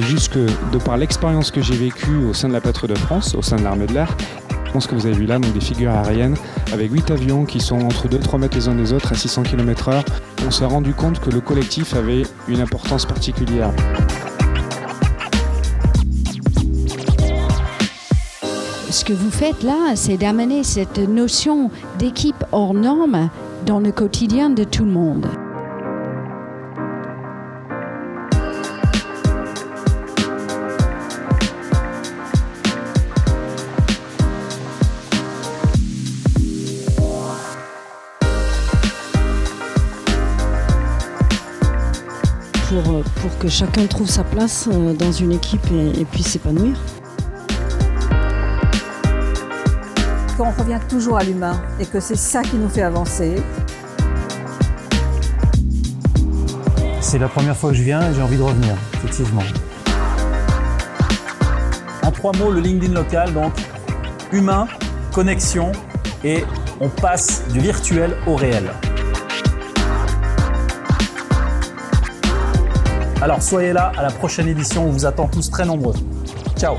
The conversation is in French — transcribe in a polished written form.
C'est juste que, de par l'expérience que j'ai vécue au sein de la Patrouille de France, au sein de l'armée de l'air, je pense que vous avez vu là donc des figures aériennes avec 8 avions qui sont entre 2-3 mètres les uns des autres à 600 km/h. On s'est rendu compte que le collectif avait une importance particulière. Ce que vous faites là, c'est d'amener cette notion d'équipe hors norme dans le quotidien de tout le monde. Pour que chacun trouve sa place dans une équipe et puisse s'épanouir. Qu'on revient toujours à l'humain et que c'est ça qui nous fait avancer. C'est la première fois que je viens et j'ai envie de revenir, effectivement. En 3 mots, le LinkedIn local, donc humain, connexion et on passe du virtuel au réel. Alors soyez là à la prochaine édition, on vous attend tous très nombreux. Ciao!